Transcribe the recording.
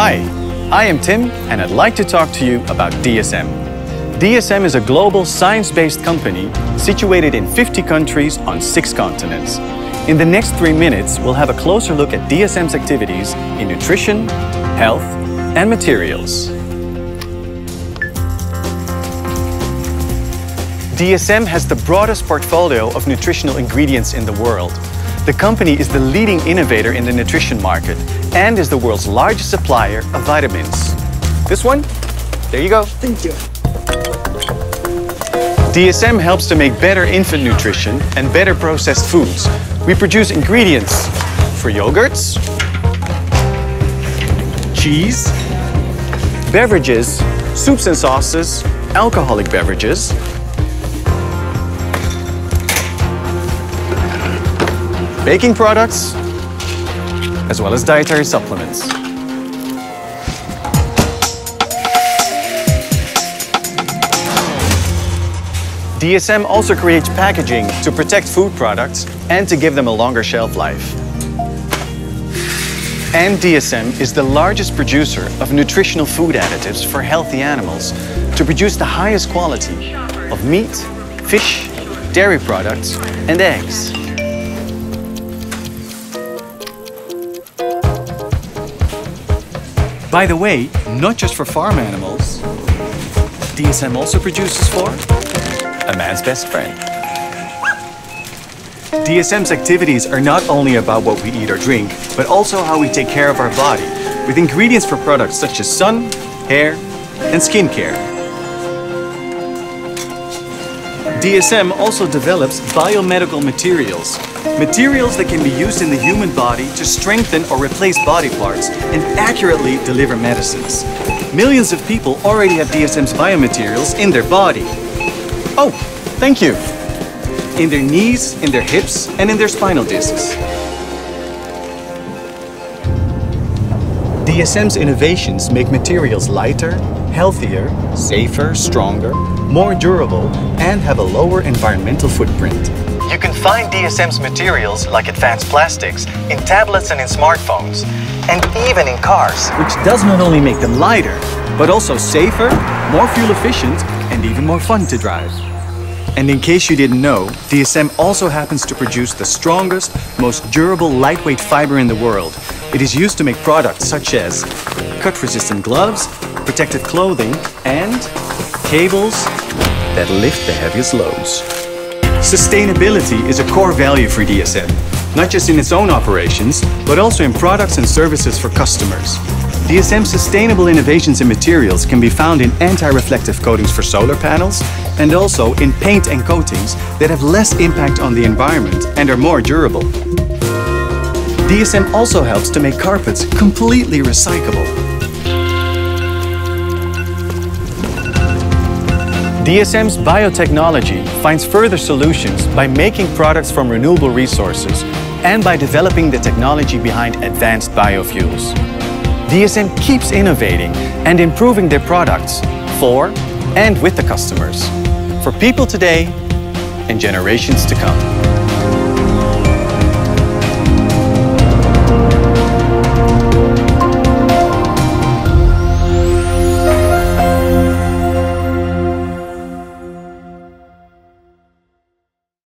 Hi, I am Tim, and I'd like to talk to you about DSM. DSM is a global science-based company situated in 50 countries on 6 continents. In the next 3 minutes, we'll have a closer look at DSM's activities in nutrition, health, and materials. DSM has the broadest portfolio of nutritional ingredients in the world. The company is the leading innovator in the nutrition market and is the world's largest supplier of vitamins. This one? There you go. Thank you. DSM helps to make better infant nutrition and better processed foods. We produce ingredients for yogurts, cheese, beverages, soups and sauces, alcoholic beverages, baking products, as well as dietary supplements. DSM also creates packaging to protect food products and to give them a longer shelf life. And DSM is the largest producer of nutritional food additives for healthy animals to produce the highest quality of meat, fish, dairy products, and eggs. By the way, not just for farm animals, DSM also produces for a man's best friend. DSM's activities are not only about what we eat or drink, but also how we take care of our body, with ingredients for products such as sun, hair, and skincare. DSM also develops biomedical materials, materials that can be used in the human body to strengthen or replace body parts and accurately deliver medicines. Millions of people already have DSM's biomaterials in their body. Oh, thank you. In their knees, in their hips, and in their spinal discs. DSM's innovations make materials lighter, healthier, safer, stronger, more durable, and have a lower environmental footprint. You can find DSM's materials, like advanced plastics, in tablets and in smartphones, and even in cars. Which does not only make them lighter, but also safer, more fuel efficient, and even more fun to drive. And in case you didn't know, DSM also happens to produce the strongest, most durable lightweight fiber in the world. It is used to make products such as cut-resistant gloves, protective clothing, and cables that lift the heaviest loads. Sustainability is a core value for DSM, not just in its own operations, but also in products and services for customers. DSM's sustainable innovations in materials can be found in anti-reflective coatings for solar panels and also in paint and coatings that have less impact on the environment and are more durable. DSM also helps to make carpets completely recyclable. DSM's biotechnology finds further solutions by making products from renewable resources and by developing the technology behind advanced biofuels. DSM keeps innovating and improving their products for and with the customers, for people today and generations to come.